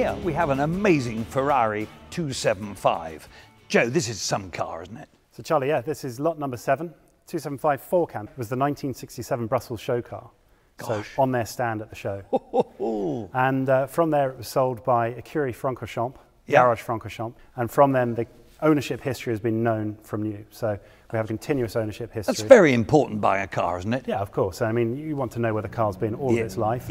here we have an amazing Ferrari 275. Joe, this is some car, isn't it? So Charlie, yeah, this is lot number 7. 275 4 Cam was the 1967 Brussels show car. Gosh. So on their stand at the show. And from there it was sold by Acurie Francochamp, Garage Francochamp, and from them the ownership history has been known from you. So we have a continuous ownership history. That's very important buying a car, isn't it? Yeah, of course. I mean, you want to know where the car's been all of its life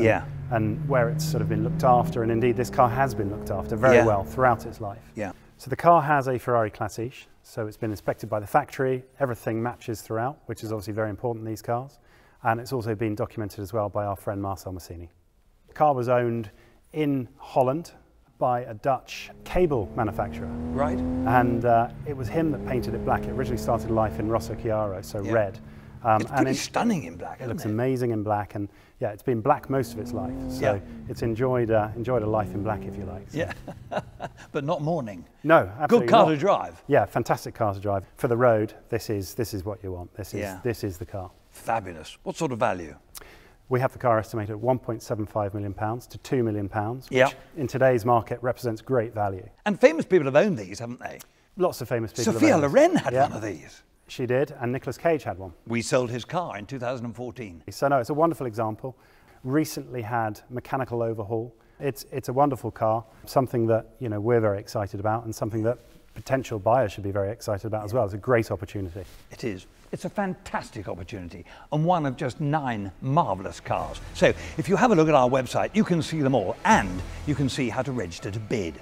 and where it's sort of been looked after. And indeed, this car has been looked after very well throughout its life. Yeah. So the car has a Ferrari Classiche. So it's been inspected by the factory. Everything matches throughout, which is obviously very important in these cars. And it's also been documented as well by our friend Marcel Massini. The car was owned in Holland by a Dutch cable manufacturer. Right. And it was him that painted it black. It originally started life in Rosso Chiaro, so red. It's pretty stunning in black, isn't it? It looks amazing in black, and yeah, it's been black most of its life. So it's enjoyed a life in black, if you like. So. Yeah, but not mourning. No, absolutely good car to drive. Yeah, fantastic car to drive. For the road, this is what you want. This is the car. Fabulous. What sort of value? We have the car estimated at £1.75 million to £2 million, which in today's market represents great value. And famous people have owned these, haven't they? Lots of famous people have owned them. Sophia Loren had one of these. She did, and Nicolas Cage had one. We sold his car in 2014. So no, it's a wonderful example. Recently had mechanical overhaul. It's a wonderful car, something that we're very excited about and something that potential buyers should be very excited about as well. It's a great opportunity. It is. It's a fantastic opportunity and one of just 9 marvellous cars. So if you have a look at our website, you can see them all and you can see how to register to bid.